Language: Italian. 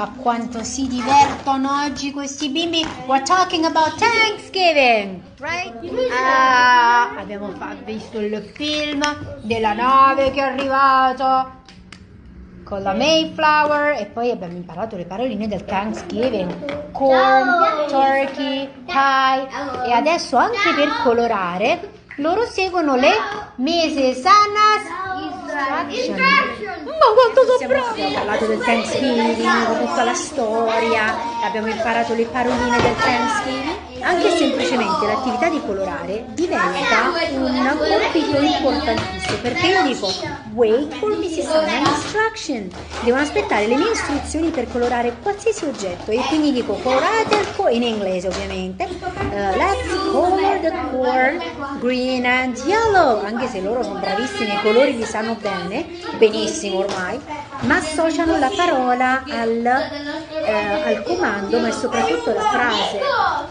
Ma quanto si divertono oggi questi bimbi. We're talking about Thanksgiving, right? Abbiamo visto il film della nave che è arrivato con la Mayflower e poi abbiamo imparato le paroline del Thanksgiving. Corn, turkey, pie. E adesso anche per colorare loro seguono le Mrs. Anna's instructions. Ma quanto sono bravi! Abbiamo parlato del Thanksgiving, tutta la storia, abbiamo imparato le paroline del Thanksgiving. Anche semplicemente l'attività di colorare diventa un compito importantissimo, perché io dico wait for Mrs. Anna's instruction, devono aspettare le mie istruzioni per colorare qualsiasi oggetto, e quindi dico colorate il corn, in inglese ovviamente, let's color the corn green and yellow. Anche se loro sono bravissimi, i colori li sanno benissimo ormai, ma associano la parola al comando, ma soprattutto la frase.